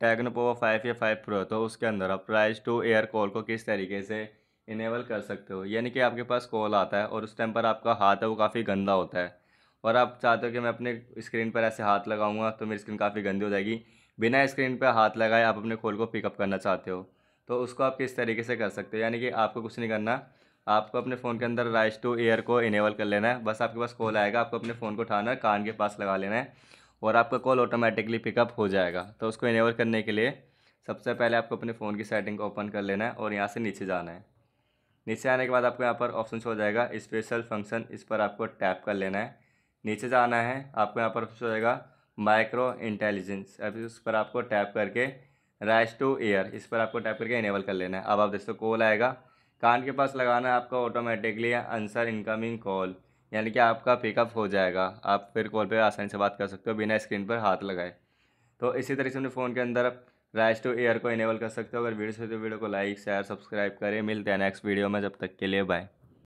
टैग्नोटॉप 5 या 5 Pro, तो उसके अंदर आप प्राइस टू एयर कॉल को किस तरीके से इनेबल कर सकते हो। यानी कि आपके पास कॉल आता है और उस टाइम पर आपका हाथ है वो काफ़ी गंदा होता है और आप चाहते हो कि मैं अपने स्क्रीन पर ऐसे हाथ लगाऊंगा तो मेरी स्क्रीन काफ़ी गंदी हो जाएगी। बिना स्क्रीन पर हाथ लगाए आप अपने कॉल को पिकअप करना चाहते हो तो उसको आप किस तरीके से कर सकते हो। यानी कि आपको कुछ नहीं करना, आपको अपने फ़ोन के अंदर राइस टू एयर को इनेबल कर लेना है। बस आपके पास कॉल आएगा, आपको अपने फ़ोन को उठाना है, कान के पास लगा लेना है और आपका कॉल ऑटोमेटिकली पिकअप हो जाएगा। तो उसको इनेबल करने के लिए सबसे पहले आपको अपने फ़ोन की सेटिंग को ओपन कर लेना है और यहाँ से नीचे जाना है। नीचे आने के बाद आपको यहाँ पर ऑप्शन हो जाएगा स्पेशल फंक्शन, इस पर आपको टैप कर लेना है। नीचे जाना है, आपको यहाँ पर ऑप्शन हो जाएगा माइक्रो इंटेलिजेंस, अभी उस पर आपको टैप करके राइस टू एयर इस पर आपको टैप करके इनेबल कर लेना है। अब आप दोस्तों कॉल आएगा, कान के पास लगाना है, आपका ऑटोमेटिकली आंसर इनकमिंग कॉल यानी कि आपका पिकअप हो जाएगा। आप फिर कॉल पे आसानी से बात कर सकते हो बिना स्क्रीन पर हाथ लगाए। तो इसी तरीके से अपने फ़ोन के अंदर आप राइस टू एयर को इनेबल कर सकते हो। अगर वीडियो से तो वीडियो को लाइक शेयर सब्सक्राइब करें। मिलते हैं नेक्स्ट वीडियो में, जब तक के लिए बाय।